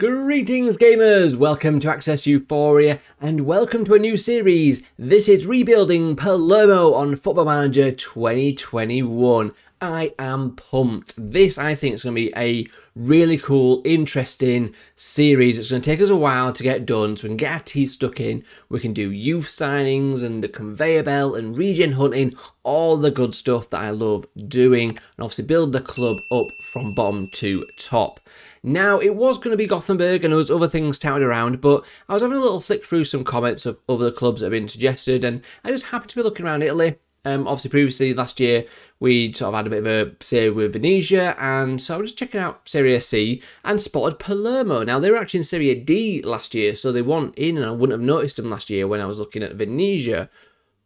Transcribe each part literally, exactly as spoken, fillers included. Greetings gamers, welcome to Access Euphoria and welcome to a new series. This is Rebuilding Palermo on Football Manager twenty twenty-one. I am pumped. This I think is going to be a really cool, interesting series. It's going to take us a while to get done so we can get our teeth stuck in. We can do youth signings and the conveyor belt and region hunting, all the good stuff that I love doing, and obviously build the club up from bottom to top. Now, it was going to be Gothenburg and there was other things touted around, but I was having a little flick through some comments of other clubs that have been suggested, and I just happened to be looking around Italy. Um, obviously, previously, last year, we sort of had a bit of a series with Venezia, and so I was just checking out Serie C and spotted Palermo. Now, they were actually in Serie D last year, so they weren't in, and I wouldn't have noticed them last year when I was looking at Venezia.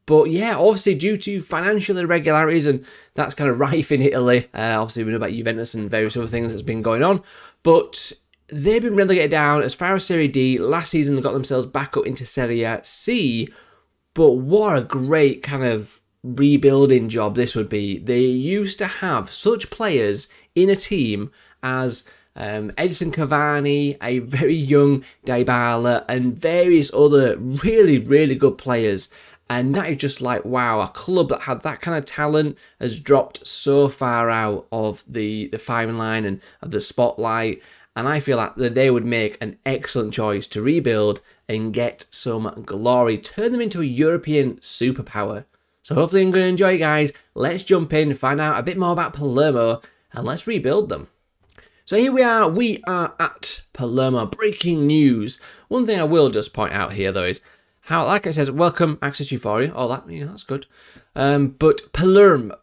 But yeah, obviously due to financial irregularities, and that's kind of rife in Italy, uh, obviously we know about Juventus and various other things that's been going on, but they've been relegated down as far as Serie D. Last season they got themselves back up into Serie C, but what a great kind of rebuilding job this would be. They used to have such players in a team as um, Edison Cavani, a very young Dybala, and various other really, really good players. And that is just like, wow, a club that had that kind of talent has dropped so far out of the, the firing line and of the spotlight. And I feel like that they would make an excellent choice to rebuild and get some glory, turn them into a European superpower. So hopefully you're going to enjoy it, guys. Let's jump in, find out a bit more about Palermo, and let's rebuild them. So here we are, we are at Palermo, breaking news. One thing I will just point out here though is how, like it says, welcome Access Euphoria, all that, you know, that's good. Um, but Palermo,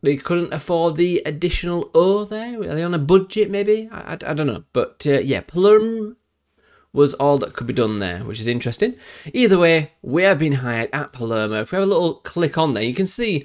they couldn't afford the additional O there? Are they on a budget maybe? I, I, I don't know, but uh, yeah, Palermo was all that could be done there, which is interesting. Either way, we have been hired at Palermo. If we have a little click on there, you can see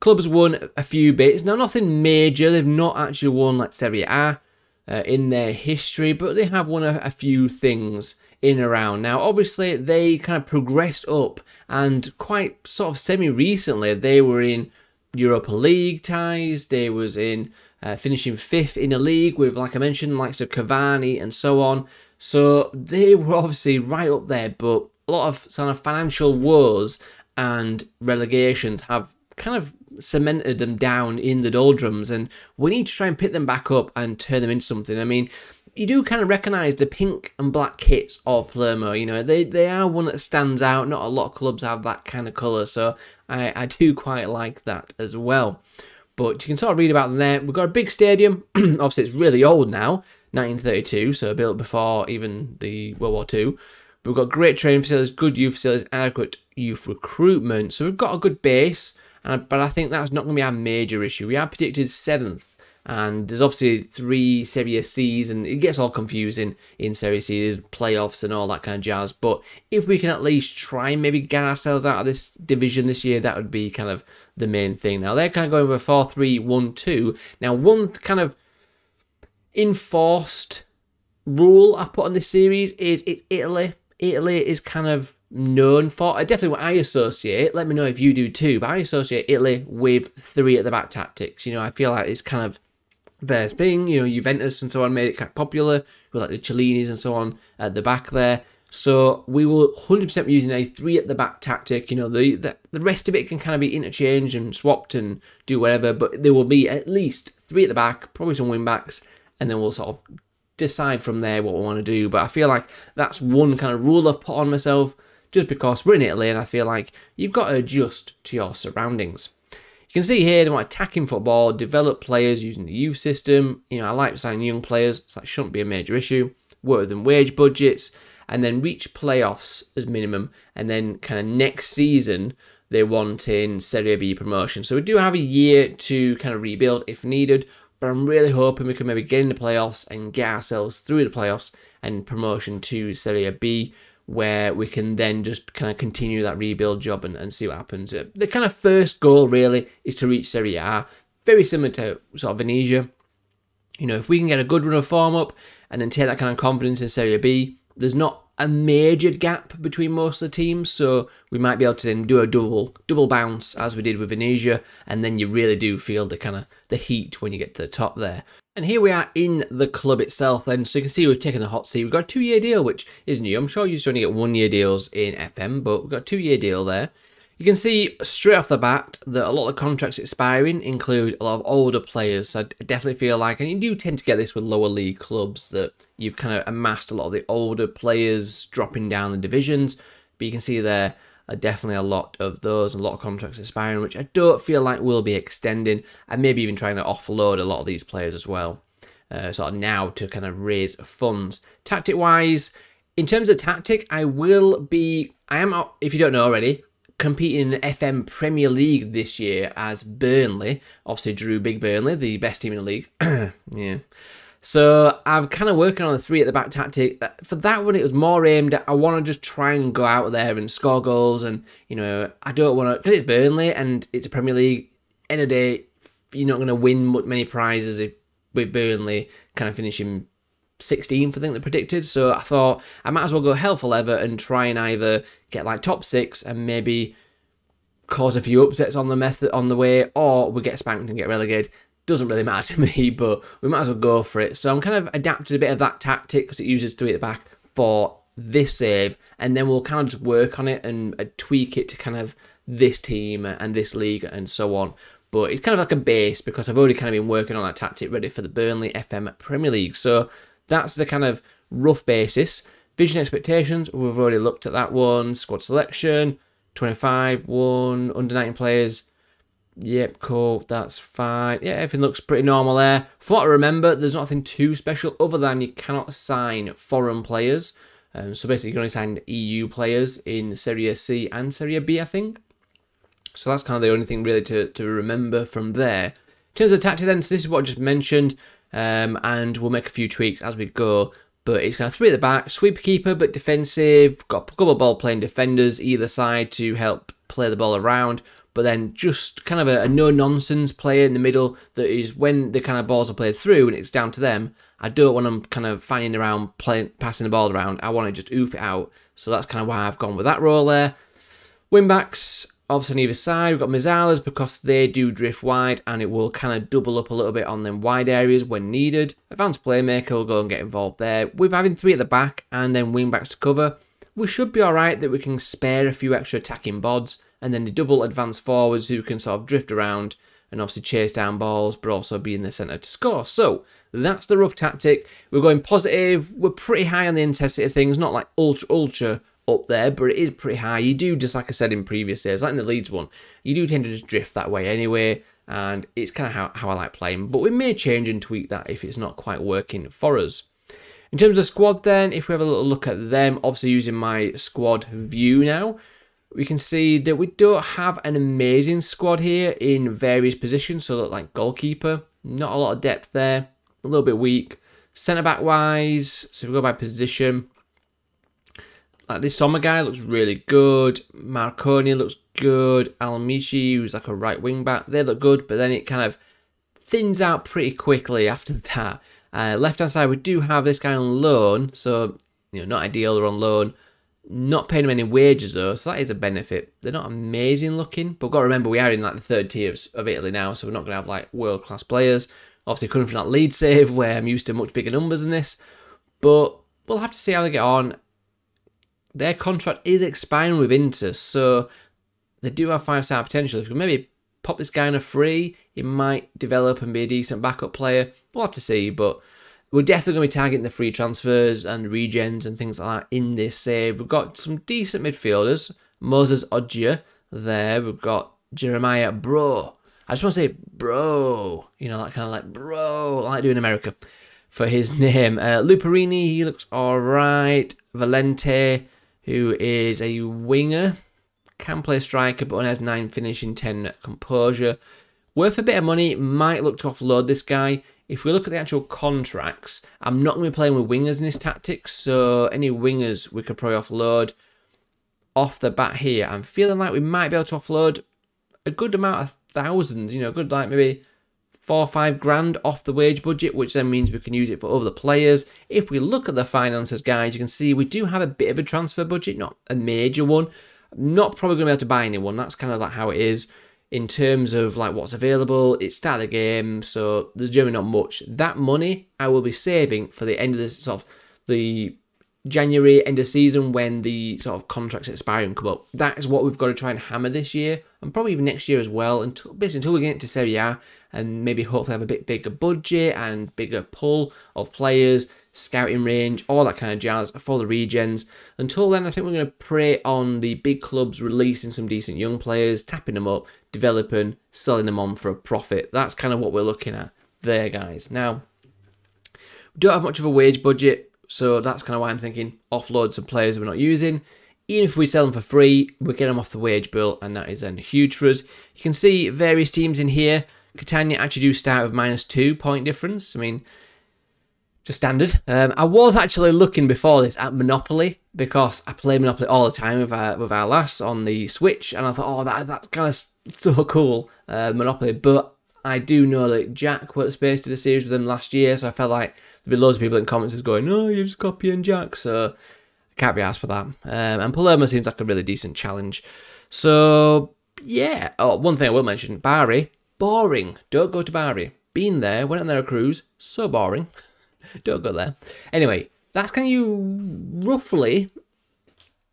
clubs won a few bits. Now, nothing major. They've not actually won like Serie A uh, in their history, but they have won a, a few things in and around. Now, obviously, they kind of progressed up, and quite sort of semi-recently, they were in Europa League ties. They was in uh, finishing fifth in a league with, like I mentioned, likes of Cavani and so on. So they were obviously right up there, but a lot of sort of financial woes and relegations have kind of cemented them down in the doldrums, and we need to try and pick them back up and turn them into something. I mean, you do kind of recognise the pink and black kits of Palermo, you know, they, they are one that stands out. Not a lot of clubs have that kind of colour, so I, I do quite like that as well. But you can sort of read about them there. We've got a big stadium. Obviously, it's really old now, nineteen thirty-two, so built before even the World War Two. But we've got great training facilities, good youth facilities, adequate youth recruitment. So we've got a good base, and, but I think that's not going to be our major issue. We are predicted seventh, and there's obviously three Serie C's, and it gets all confusing in Serie C's, playoffs and all that kind of jazz. But if we can at least try and maybe get ourselves out of this division this year, that would be kind of the main thing. Now, they're kind of going with a four three one two. Now, one kind of enforced rule I've put on this series is it's Italy. Italy is kind of known for, definitely what I associate, let me know if you do too, but I associate Italy with three at the back tactics. You know, I feel like it's kind of their thing. You know, Juventus and so on made it kind of popular with like the Cellinis and so on at the back there. So we will one hundred percent be using a three at the back tactic. You know, the, the the rest of it can kind of be interchanged and swapped and do whatever, but there will be at least three at the back, probably some wing backs, and then we'll sort of decide from there what we want to do. But I feel like that's one kind of rule I've put on myself just because we're in Italy, and I feel like you've got to adjust to your surroundings. You can see here they want attacking football, develop players using the youth system. You know, I like signing young players, so that shouldn't be a major issue. Work with them wage budgets, and then reach playoffs as minimum, and then kind of next season they want in Serie B promotion. So we do have a year to kind of rebuild if needed, but I'm really hoping we can maybe get in the playoffs and get ourselves through the playoffs and promotion to Serie B, where we can then just kind of continue that rebuild job and, and see what happens. The kind of first goal really is to reach Serie A, very similar to sort of Venezia. You know, if we can get a good run of form up and then take that kind of confidence in Serie B, there's not a major gap between most of the teams, so we might be able to then do a double double bounce as we did with Venezia, and then you really do feel the kind of the heat when you get to the top there. And here we are in the club itself then, so you can see we've taken the hot seat. We've got a two-year deal, which is new. I'm sure you used to only get one-year deals in F M, but we've got a two-year deal there. You can see straight off the bat that a lot of contracts expiring include a lot of older players, so I definitely feel like, and you do tend to get this with lower league clubs, that you've kind of amassed a lot of the older players dropping down the divisions, but you can see there are definitely a lot of those, a lot of contracts expiring, which I don't feel like will be extending, and maybe even trying to offload a lot of these players as well, uh, sort of now to kind of raise funds. Tactic-wise, in terms of tactic, I will be, I am, if you don't know already, competing in the F M Premier League this year as Burnley. Obviously drew Big Burnley, the best team in the league. Yeah. So I'm kind of working on a three at the back tactic. For that one, it was more aimed at, I want to just try and go out there and score goals. And, you know, I don't want to, because it's Burnley and it's a Premier League. End of the day, you're not going to win many prizes if with Burnley kind of finishing sixteenth, I think they predicted. So I thought I might as well go hell for leather and try and either get like top six and maybe cause a few upsets on the method on the way, or we get spanked and get relegated. Doesn't really matter to me, but we might as well go for it. So I'm kind of adapted a bit of that tactic because it uses three at the back for this save, and then we'll kind of just work on it and uh, tweak it to kind of this team and this league and so on. But it's kind of like a base because I've already kind of been working on that tactic ready for the Burnley F M Premier League. So that's the kind of rough basis. Vision expectations, we've already looked at that one. Squad selection, twenty-five, one, under nineteen players. Yep, cool, that's fine. Yeah, everything looks pretty normal there. For what I remember, there's nothing too special other than you cannot sign foreign players. Um, so basically you can only sign E U players in Serie C and Serie B, I think. So that's kind of the only thing really to, to remember from there. In terms of tactic then, so this is what I just mentioned. Um, and we'll make a few tweaks as we go, but it's kind of three at the back, sweep keeper but defensive, got a couple of ball playing defenders either side to help play the ball around, but then just kind of a, a no-nonsense player in the middle that is when the kind of balls are played through and it's down to them, I don't want them kind of fanning around, playing, passing the ball around, I want to just oof it out, so that's kind of why I've gone with that role there. Wing-backs, obviously on either side, we've got Mizarla's because they do drift wide and it will kind of double up a little bit on them wide areas when needed. Advanced playmaker will go and get involved there. With having three at the back and then wing backs to cover, we should be alright that we can spare a few extra attacking bods and then the double advanced forwards who can sort of drift around and obviously chase down balls but also be in the centre to score. So that's the rough tactic. We're going positive, we're pretty high on the intensity of things, not like ultra ultra up there, but it is pretty high. You do, just like I said in previous days, like in the Leeds one, you do tend to just drift that way anyway, and it's kind of how, how I like playing, but we may change and tweak that if it's not quite working for us. In terms of squad then, if we have a little look at them, obviously using my squad view now, we can see that we don't have an amazing squad here in various positions, so like goalkeeper, not a lot of depth there, a little bit weak. Centre-back wise, so if we go by position, like this Sommer guy looks really good, Marconi looks good, Almici, who's like a right wing back, they look good, but then it kind of thins out pretty quickly after that. Uh, left hand side, we do have this guy on loan, so, you know, not ideal, they're on loan. Not paying them any wages though, so that is a benefit. They're not amazing looking, but we've got to remember we are in like the third tier of, of Italy now, so we're not going to have like world class players. Obviously coming from that lead save where I'm used to much bigger numbers than this, but we'll have to see how they get on. Their contract is expiring with Inter, so they do have five-star potential. If we can maybe pop this guy in a free, he might develop and be a decent backup player. We'll have to see, but we're definitely going to be targeting the free transfers and regens and things like that in this save. We've got some decent midfielders. Moses Odia there. We've got Jeremiah Bro. I just want to say bro. You know, that kind of like bro, like doing America for his name. Uh, Luperini, he looks all right. Valente, who is a winger, can play striker, but only has nine finishing, ten composure. Worth a bit of money, might look to offload this guy. If we look at the actual contracts, I'm not going to be playing with wingers in this tactic, so any wingers we could probably offload. Off the bat here, I'm feeling like we might be able to offload a good amount of thousands, you know, a good like maybe four or five grand off the wage budget, which then means we can use it for other players. If we look at the finances, guys, you can see we do have a bit of a transfer budget, not a major one. I'm not probably going to be able to buy anyone. That's kind of like how it is. in terms of like what's available. It's start of the game, so there's generally not much. That money I will be saving for the end of the sort of the January end of season when the sort of contracts expire and come up. That is what we've got to try and hammer this year, and probably even next year as well, until basically until we get into Serie A and maybe hopefully have a bit bigger budget and bigger pull of players, scouting range, all that kind of jazz for the regens. Until then, I think we're going to prey on the big clubs releasing some decent young players, tapping them up, developing, selling them on for a profit. That's kind of what we're looking at there, guys. Now, we don't have much of a wage budget, so that's kind of why I'm thinking offload some players we're not using. Even if we sell them for free, we get them off the wage bill, and that is then huge for us. You can see various teams in here. Catania actually do start with minus two point difference. I mean, just standard. Um, I was actually looking before this at Monopoly, because I play Monopoly all the time with our, with our lass on the Switch, and I thought, oh, that, that's kind of so cool, uh, Monopoly. But I do know that Jack Workspace did a series with them last year, so I felt like there'd be loads of people in comments going, oh, you're just copying Jack, so I can't be asked for that. Um, and Palermo seems like a really decent challenge. So, yeah. Oh, one thing I will mention, Bari, boring. Don't go to Bari. Been there, went on their cruise, so boring. Don't go there. Anyway, that's kind of you roughly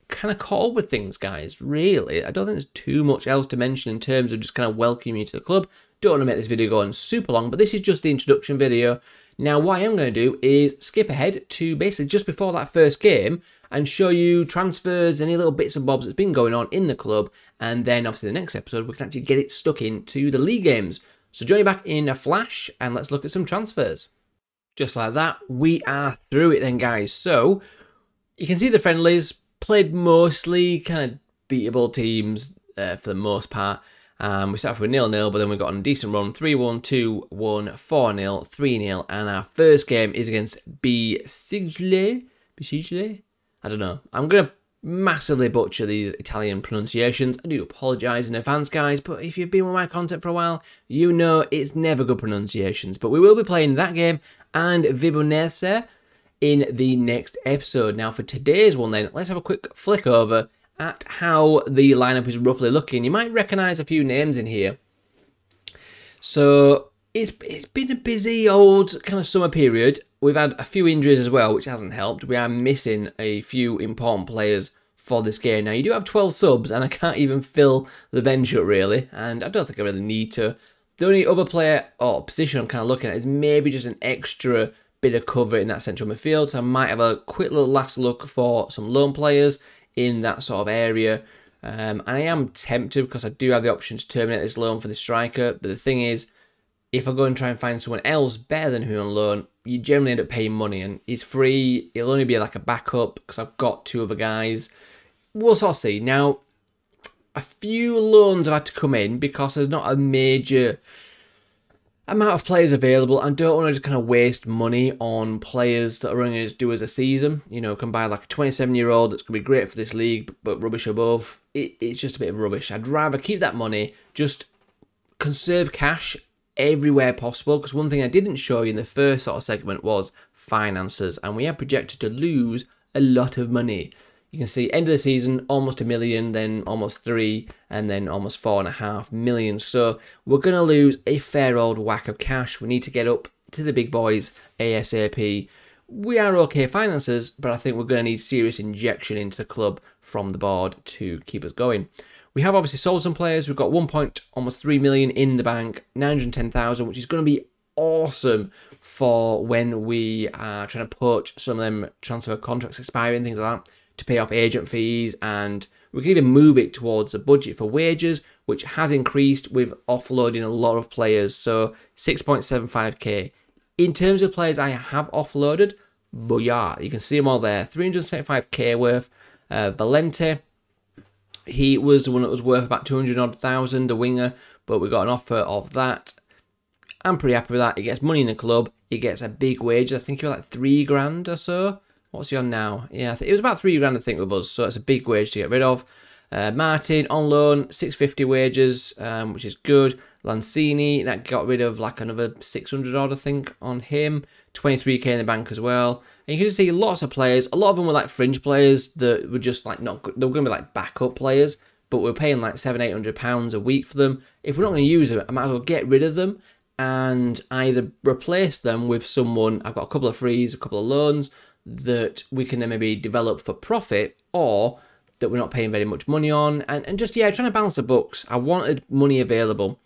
kind of caught up with things, guys, really. I don't think there's too much else to mention in terms of just kind of welcoming you to the club. Don't want to make this video going super long, but this is just the introduction video. Now, what I am going to do is skip ahead to basically just before that first game and show you transfers, any little bits and bobs that's been going on in the club. And then, obviously, the next episode, we can actually get it stuck into the league games. So join me back in a flash, and let's look at some transfers. Just like that, we are through it then, guys. So, you can see the friendlies, played mostly kind of beatable teams uh, for the most part. Um, we started off with nil nil, but then we got on a decent run, three one, two one, four nil, three nil, and our first game is against Bisceglie. Bisceglie? I don't know. I'm going to massively butcher these Italian pronunciations. I do apologise in advance, guys, but if you've been with my content for a while, you know it's never good pronunciations. But we will be playing that game and Vibonese in the next episode. Now, for today's one then, let's have a quick flick over at how the lineup is roughly looking. You might recognise a few names in here. So it's it's been a busy old kind of summer period. We've had a few injuries as well, which hasn't helped. We are missing a few important players for this game. Now, you do have twelve subs, and I can't even fill the bench up, really. And I don't think I really need to. The only other player or position I'm kind of looking at is maybe just an extra bit of cover in that central midfield. So I might have a quick little last look for some loan players in that sort of area. Um, and I am tempted, because I do have the option to terminate this loan for the striker. But the thing is, if I go and try and find someone else better than who on loan, you generally end up paying money, and he's free. He'll only be like a backup because I've got two other guys. We'll sort of see. Now, a few loans have had to come in because there's not a major amount of players available. I don't want to just kind of waste money on players that are only as do as a season. You know, can buy like a twenty-seven-year-old that's going to be great for this league, but rubbish above. It, it's just a bit of rubbish. I'd rather keep that money, just conserve cash everywhere possible, because one thing I didn't show you in the first sort of segment was finances, and we are projected to lose a lot of money. You can see end of the season almost a million, then almost three, and then almost four and a half million. So we're going to lose a fair old whack of cash. We need to get up to the big boys ASAP. We are okay finances, but I think we're going to need serious injection into the club from the board to keep us going. We have obviously sold some players. We've got one point, almost three million in the bank, nine hundred ten thousand, which is going to be awesome for when we are trying to poach some of them transfer contracts expiring, things like that, to pay off agent fees. And we can even move it towards the budget for wages, which has increased with offloading a lot of players. So six point seven five K. In terms of players I have offloaded, booyah, you can see them all there. three hundred seventy-five K worth. Uh, Valente, he was the one that was worth about two hundred odd thousand, a winger, but we got an offer of that. I'm pretty happy with that. He gets money in the club. He gets a big wage. I think he was like three grand or so. What's he on now? Yeah, I think it was about three grand, I think, with us. So it's a big wage to get rid of. Uh, Martin on loan, six fifty wages, um, which is good. Lansini, that got rid of like another six hundred odd, I think, on him. twenty-three K in the bank as well. And you can just see lots of players. A lot of them were like fringe players that were just like not good. They were going to be like backup players. but we're paying like seven, eight hundred pounds a week for them. If we're not going to use them, I might as well get rid of them and either replace them with someone. I've got a couple of frees, a couple of loans that we can then maybe develop for profit, or that we're not paying very much money on, and, and just, yeah, trying to balance the books. I wanted money available.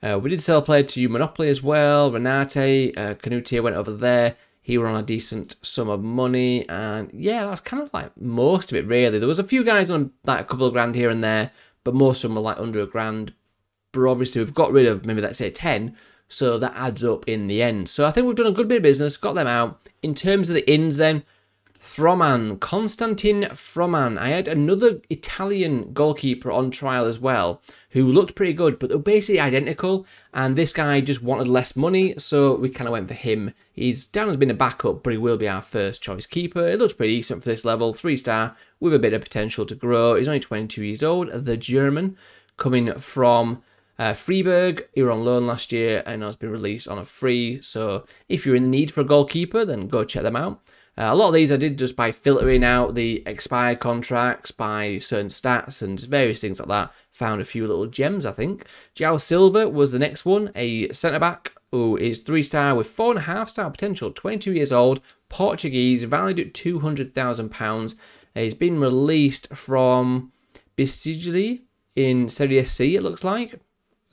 Uh, we did sell a player to Monopoli as well, Renate, uh, Canutier went over there. He were on a decent sum of money, and yeah, that's kind of like most of it, really. There was a few guys on like a couple of grand here and there, but most of them were like under a grand. But obviously we've got rid of maybe, let's say, ten, so that adds up in the end. So I think we've done a good bit of business, got them out. In terms of the ins then, Froman, Konstantin Froman. I had another Italian goalkeeper on trial as well who looked pretty good, but they were basically identical, and this guy just wanted less money, so we kind of went for him. He's down as being a backup, but he will be our first choice keeper. It looks pretty decent for this level, three star, with a bit of potential to grow. He's only twenty-two years old, the German, coming from Uh, Freiburg. He were on loan last year and has been released on a free, so if you're in need for a goalkeeper, then go check them out. Uh, a lot of these I did just by filtering out the expired contracts by certain stats and various things like that. Found a few little gems, I think. João Silva was the next one, a centre-back who is three star with four point five star potential, twenty-two years old, Portuguese, valued at two hundred thousand pounds. Uh, he's been released from Bisceglie in Serie C, it looks like.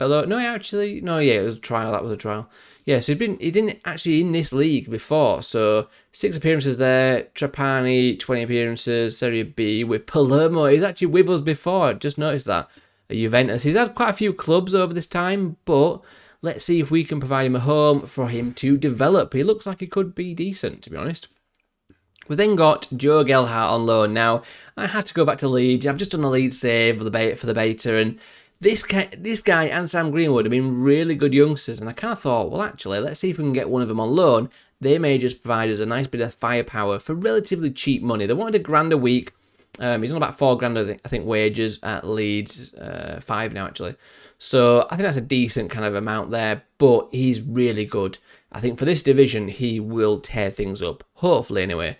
Although, no, actually, no, yeah, it was a trial, that was a trial. Yeah, so he'd been, he didn't actually in this league before, so six appearances there, Trapani, twenty appearances, Serie B with Palermo. He's actually with us before, just noticed that, a Juventus. He's had quite a few clubs over this time, but let's see if we can provide him a home for him to develop. He looks like he could be decent, to be honest. We then got Joe Gelhart on loan. Now, I had to go back to Leeds. I've just done a Leeds save for the beta, for the beta and... This guy, this guy and Sam Greenwood have been really good youngsters, and I kind of thought, well, actually, let's see if we can get one of them on loan. They may just provide us a nice bit of firepower for relatively cheap money. They wanted a grand a week. Um, he's on about four grand, I think, wages at Leeds, uh, five now, actually. So I think that's a decent kind of amount there, but he's really good. I think for this division, he will tear things up, hopefully anyway.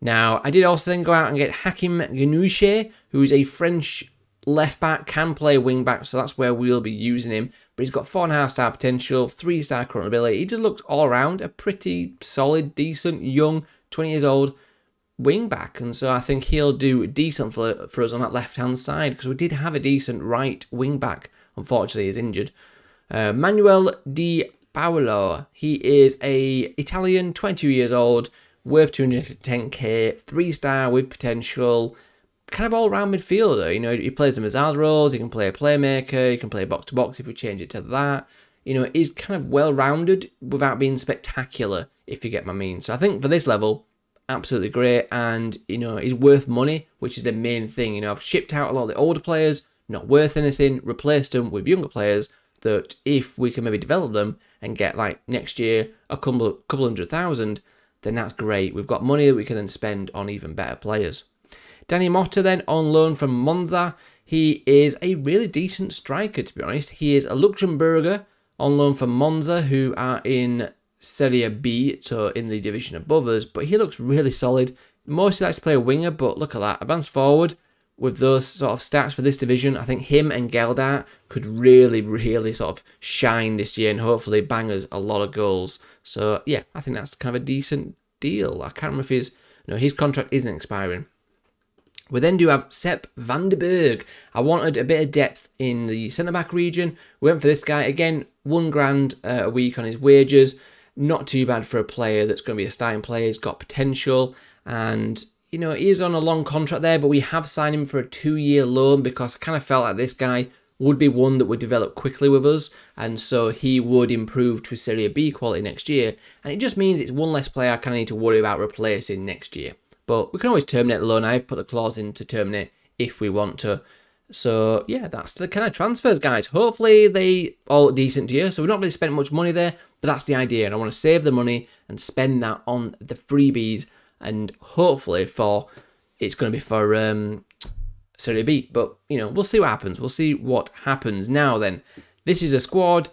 Now, I did also then go out and get Hakim Gnouche, who is a French left back, can play wing back, so that's where we'll be using him. But he's got four and a half star potential, three star current ability. He just looks all around a pretty solid, decent, young, twenty years old wing back, and so I think he'll do decent for, for us on that left hand side, because we did have a decent right wing back. Unfortunately, he's injured. Uh, Manuel Di Paolo. He is a Italian, twenty-two years old, worth two hundred ten K, three star with potential. Kind of all-round midfielder, you know, he plays the Mizarla roles, he can play a playmaker, he can play box-to-box if we change it to that. You know, he's kind of well-rounded without being spectacular, if you get my mean. So I think for this level, absolutely great, and, you know, he's worth money, which is the main thing. You know, I've shipped out a lot of the older players, not worth anything, replaced them with younger players that if we can maybe develop them and get, like, next year a couple, couple hundred thousand, then that's great. We've got money that we can then spend on even better players. Danny Motta then on loan from Monza. He is a really decent striker, to be honest. He is a Luxemburger on loan from Monza, who are in Serie B, so in the division above us. But he looks really solid. Mostly likes to play a winger, but look at that. Advanced forward with those sort of stats for this division. I think him and Geldart could really, really sort of shine this year and hopefully bang us a lot of goals. So, yeah, I think that's kind of a decent deal. I can't remember if his, no, his contract isn't expiring. We then do have Sepp van de Berg. I wanted a bit of depth in the centre-back region. We went for this guy. Again, one grand uh, a week on his wages. Not too bad for a player that's going to be a starting player. He's got potential. And, you know, he is on a long contract there, but we have signed him for a two-year loan because I kind of felt like this guy would be one that would develop quickly with us, and so he would improve to Serie B quality next year. And it just means it's one less player I kind of need to worry about replacing next year. But we can always terminate the loan. I've put the clause in to terminate if we want to. So, yeah, that's the kind of transfers, guys. Hopefully, they all look decent to you. So, we've not really spent much money there, but that's the idea. And I want to save the money and spend that on the freebies. And hopefully, for it's going to be for um, Serie B. But, you know, we'll see what happens. We'll see what happens. Now, then, this is a squad.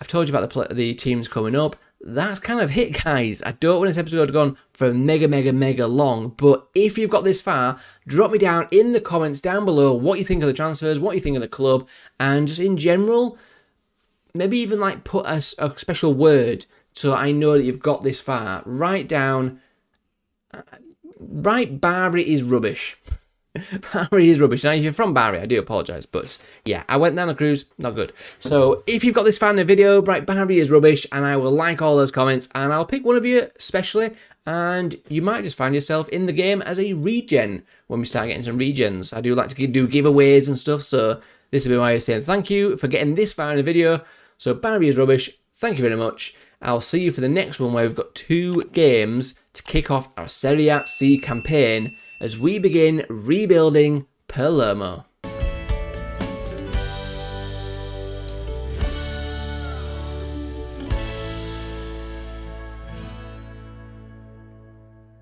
I've told you about the, the teams coming up. that's kind of it, guys. I don't want this episode to go on for mega, mega, mega long, but if you've got this far, drop me down in the comments down below what you think of the transfers, what you think of the club, and just in general, maybe even like put a, a special word so I know that you've got this far. Write down, uh, write Bari is rubbish. Bari is rubbish. Now, if you're from Bari, I do apologise, but yeah, I went down a cruise, not good. So if you've got this far in the video, right, Bari is rubbish, and I will like all those comments, and I'll pick one of you especially, and you might just find yourself in the game as a regen when we start getting some regens. I do like to do giveaways and stuff, so this will be my way of saying thank you for getting this far in the video. So Bari is rubbish, thank you very much. I'll see you for the next one where we've got two games to kick off our Serie C campaign as we begin rebuilding Palermo.